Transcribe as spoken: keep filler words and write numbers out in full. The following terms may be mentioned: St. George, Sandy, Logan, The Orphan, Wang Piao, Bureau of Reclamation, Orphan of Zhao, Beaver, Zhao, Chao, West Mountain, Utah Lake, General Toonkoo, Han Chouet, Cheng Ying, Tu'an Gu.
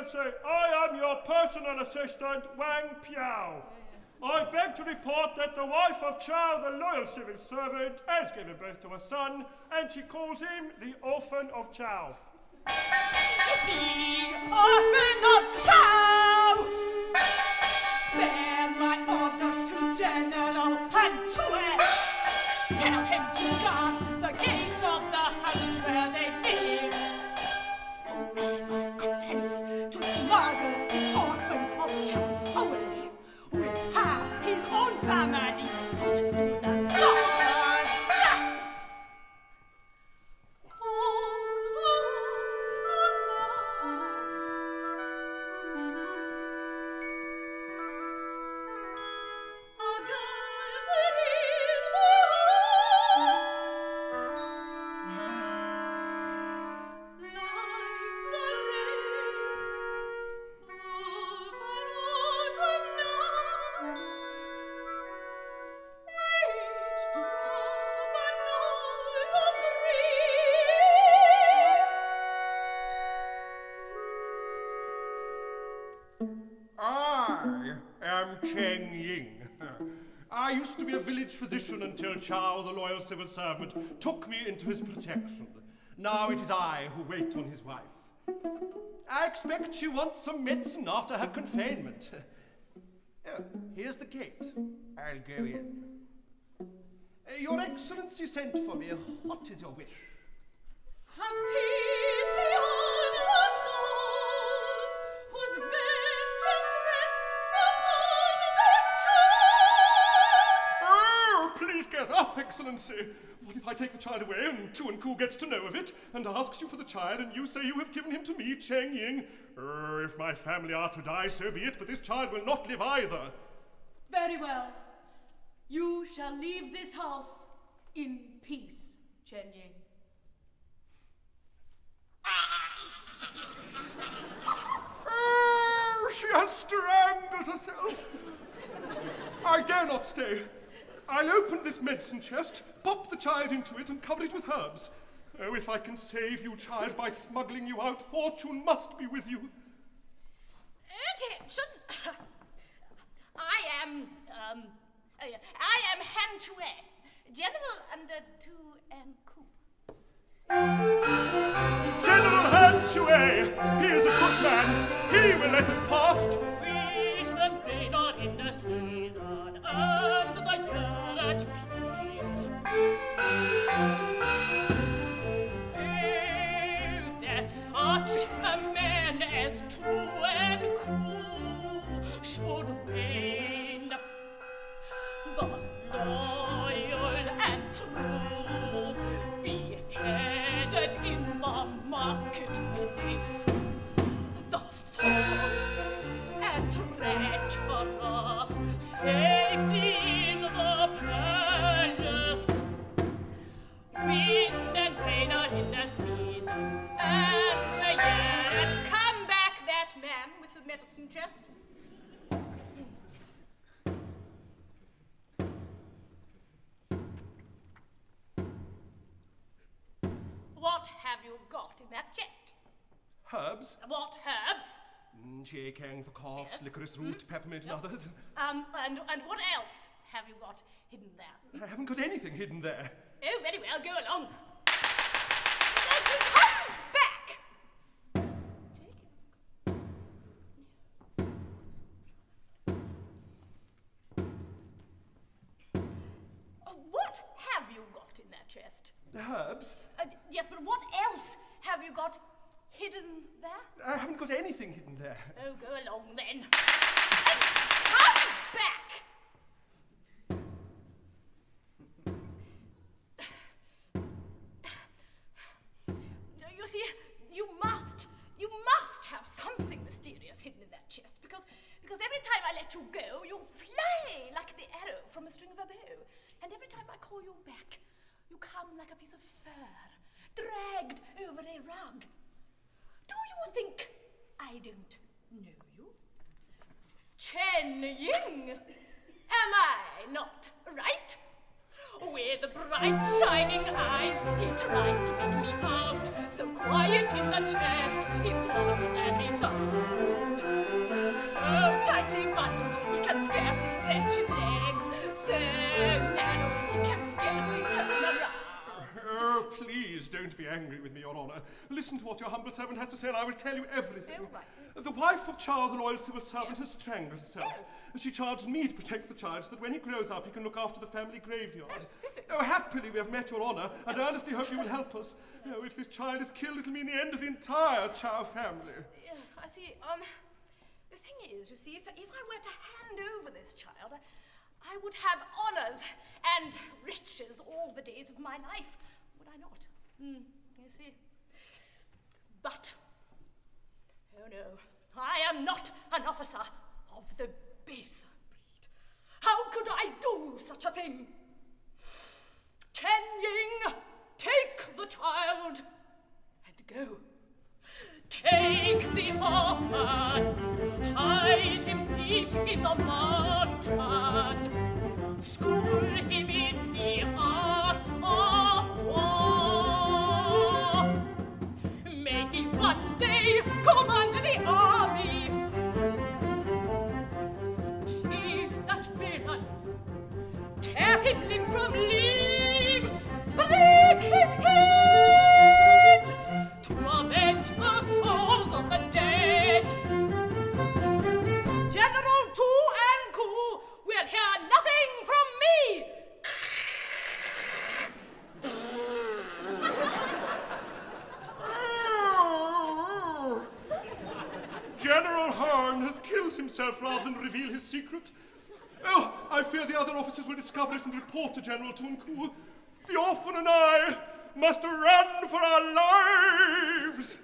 and say, I am your personal assistant, Wang Piao. I beg to report that the wife of Zhao, the loyal civil servant, has given birth to a son, and she calls him the Orphan of Zhao. The Orphan of Zhao! Bear my orders to General Han Chouet. Tell him to guard the gates of the house where they live. Whoever attempts to smuggle the Orphan of Zhao away will have his own family put to the sword. Cheng Ying. I used to be a village physician until Zhao, the loyal civil servant, took me into his protection. Now it is I who wait on his wife. I expect she wants some medicine after her confinement. Oh, here's the gate. I'll go in. Your Excellency sent for me. What is your wish? Have pity on us! Get up, Excellency! What if I take the child away and Tu'an Gu gets to know of it and asks you for the child and you say you have given him to me, Cheng Ying? Er, if my family are to die, so be it, but this child will not live either. Very well. You shall leave this house in peace, Cheng Ying. Oh, she has strangled herself. I dare not stay. I'll open this medicine chest, pop the child into it, and cover it with herbs. Oh, if I can save you, child, by smuggling you out, fortune must be with you. Attention! I am, um, I am Han Chouet, General under Tu'an Gu. General Han Chouet! He is a good man. He will let us past. Wind and rain are in the season, and the year. Peace. Oh, that such a man as Tu'an Gu should reign, the loyal and true, beheaded in the marketplace, the false and treacherous, safely. Wind and rain are in the season, and the year. Come back, that man with the medicine chest. What have you got in that chest? Herbs. What herbs? Mm, Jay Kang for coughs, yes. Licorice root, mm. peppermint, no. and others. Um, and and what else have you got hidden there? I haven't got anything hidden there. Oh, very well, go along. Come back! What have you got in that chest? The herbs. Uh, yes, but what else have you got hidden there? I haven't got anything hidden there. Oh, go along then. Come back! You must, you must have something mysterious hidden in that chest, because, because every time I let you go, you fly like the arrow from a string of a bow, and every time I call you back, you come like a piece of fur, dragged over a rug. Do you think I don't know you? Cheng Ying, am I not right? With bright shining eyes, he tries to get me out. So quiet in the chest, he swallowed and he sobbed. So tightly bundled, he can scarcely stretch his legs. So narrow, he can scarcely turn around. Oh, please don't be angry with me, Your Honor. Listen to what your humble servant has to say, and I will tell you everything. Oh, right. The wife of Chao, the loyal civil servant, yes. has strangled herself. Oh. She charged me to protect the child so that when he grows up, he can look after the family graveyard. That's perfect. Oh, happily we have met, Your Honor, and I earnestly hope you will help us. Oh, if this child is killed, it'll mean the end of the entire Chao family. Yes, I see. Um, the thing is, you see, if, if I were to hand over this child, I would have honors and riches all the days of my life, would I not? Mm, you see. But, oh no, I am not an officer of the baser breed. How could I do such a thing? Cheng Ying, take the child and go. Take the orphan, hide him deep in the mountain, school him in the arts of war. May he one day command the army, seize that villain, tear him limb from limb, break his head to avenge the souls of the dead. General Tu'an Gu will hear nothing from me. Oh. General Han has killed himself rather than reveal his secret. Oh, I fear the other officers will discover it and report to General Toonkoo. The orphan and I must run for our lives!